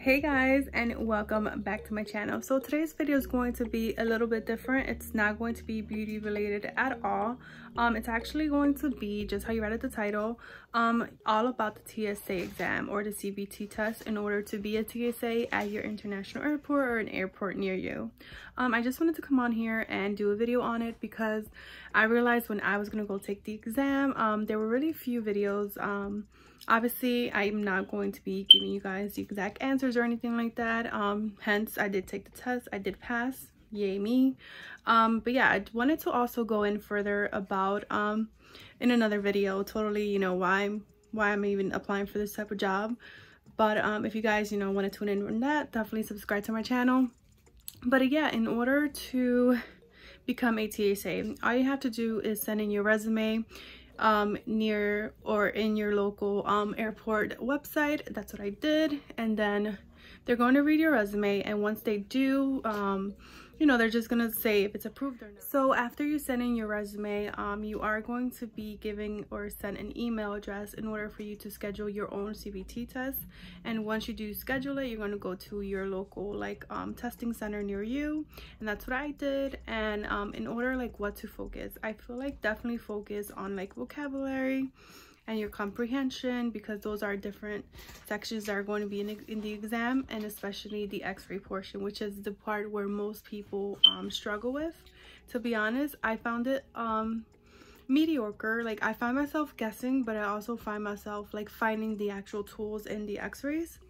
Hey guys, and welcome back to my channel. So today's video is going to be a little bit different. It's not going to be beauty related at all. It's actually going to be, just how you read at the title, all about the TSA exam or the CBT test in order to be a TSA at your international airport or an airport near you. I just wanted to come on here and do a video on it because I realized when I was going to go take the exam, there were really few videos. Obviously, I'm not going to be giving you guys the exact answers or anything like that. Hence, I did take the test. I did pass. Yay me. But yeah, I wanted to also go in further about, in another video, totally, you know, why I'm even applying for this type of job. But if you guys, you know, want to tune in on that, definitely subscribe to my channel. But yeah, in order to become a TSA, all you have to do is send in your resume near or in your local airport website. That's what I did, and then they're going to read your resume, and once they do, you know, they're just gonna say if it's approved or not. So after you send in your resume, you are going to be giving or sent an email address in order for you to schedule your own CBT test. And once you do schedule it, you're gonna go to your local testing center near you, and that's what I did. And in order what to focus, I feel like definitely focus on vocabulary and your comprehension, because those are different sections that are going to be in the exam, and especially the x-ray portion, which is the part where most people struggle with. To be honest, I found it mediocre. I find myself guessing, but I also find myself finding the actual tools in the x-rays.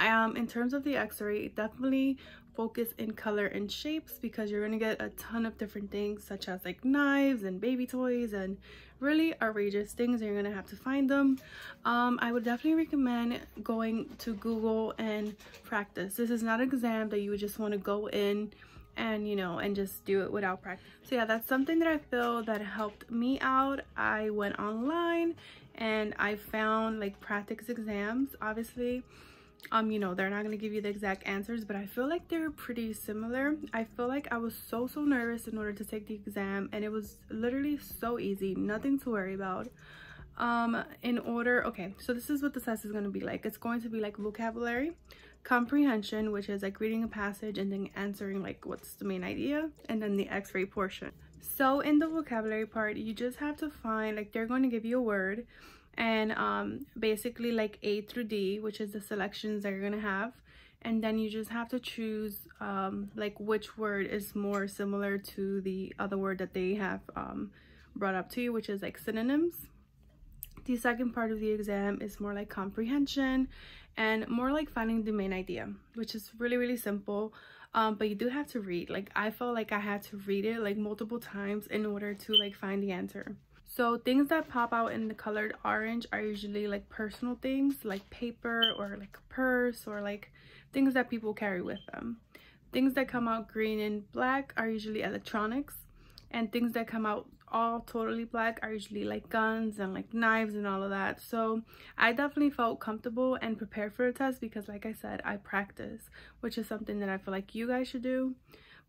In terms of the x-ray, definitely focus in color and shapes, because you're gonna get a ton of different things, such as knives and baby toys and really outrageous things, and you're gonna have to find them. I would definitely recommend going to Google and practice. This is not an exam that you would just want to go in and just do it without practice. So yeah, that's something that I feel that helped me out. I went online and I found practice exams. Obviously, you know, they're not going to give you the exact answers, but I feel like they're pretty similar. I feel like I was so nervous in order to take the exam, and it was literally so easy, nothing to worry about. Okay, so this is what the test is going to be like. It's going to be vocabulary, comprehension, which is reading a passage and then answering what's the main idea, and then the x-ray portion. So in the vocabulary part, you just have to find, they're going to give you a word, and basically A through D, which is the selections that you're gonna have, and then you just have to choose which word is more similar to the other word that they have brought up to you, which is synonyms. The second part of the exam is more comprehension and more finding the main idea, which is really simple. But you do have to read. I felt like I had to read it multiple times in order to find the answer. So things that pop out in the colored orange are usually personal things, paper or a purse or things that people carry with them. Things that come out green and black are usually electronics, and things that come out all totally black are usually guns and knives and all of that. So I definitely felt comfortable and prepared for the test because I said, I practice, which is something that I feel like you guys should do.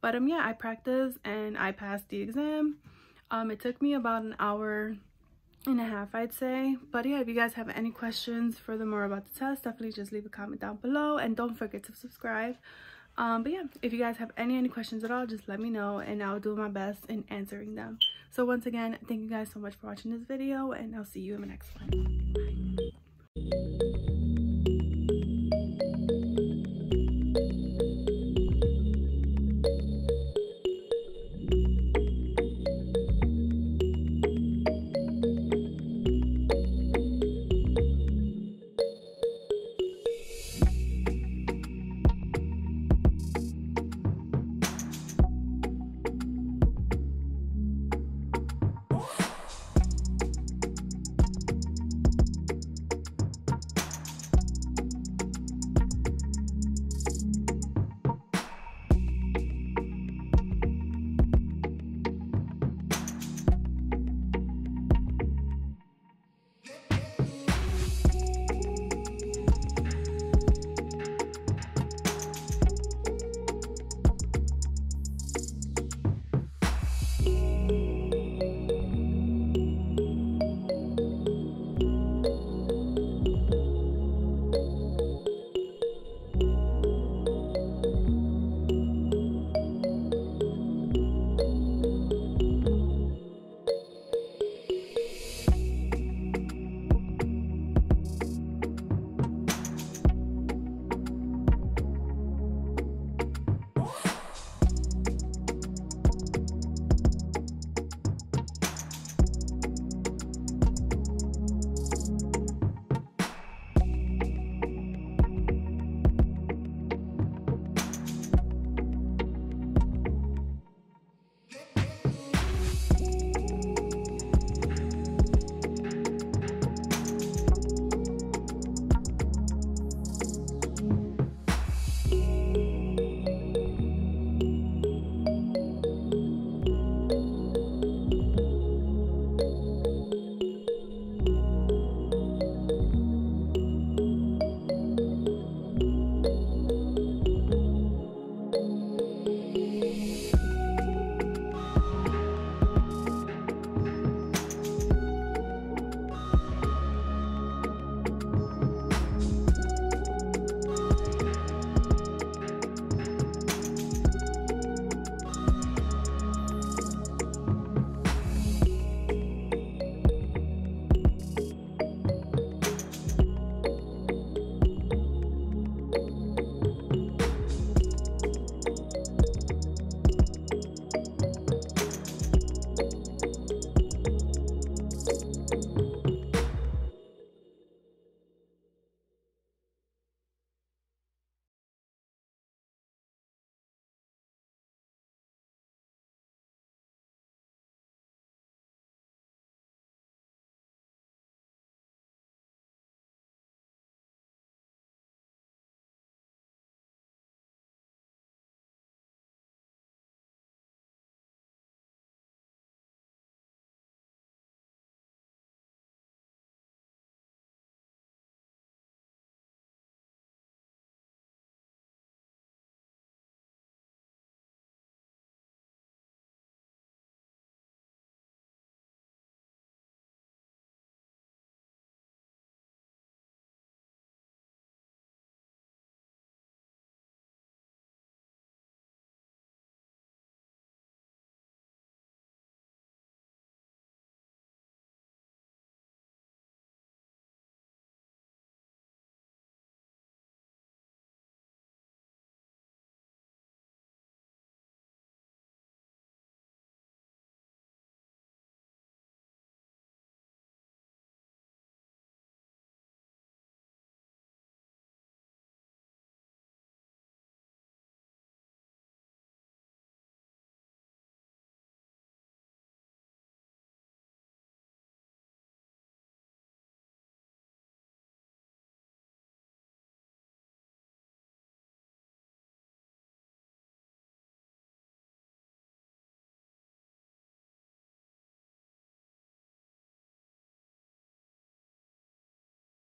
But yeah, I practiced and I passed the exam. It took me about an hour and a half, I'd say. But yeah, if you guys have any questions furthermore about the test, definitely just leave a comment down below, and don't forget to subscribe. But yeah, if you guys have any questions at all, just let me know, and I'll do my best in answering them. So once again, thank you guys so much for watching this video, and I'll see you in the next one. Bye.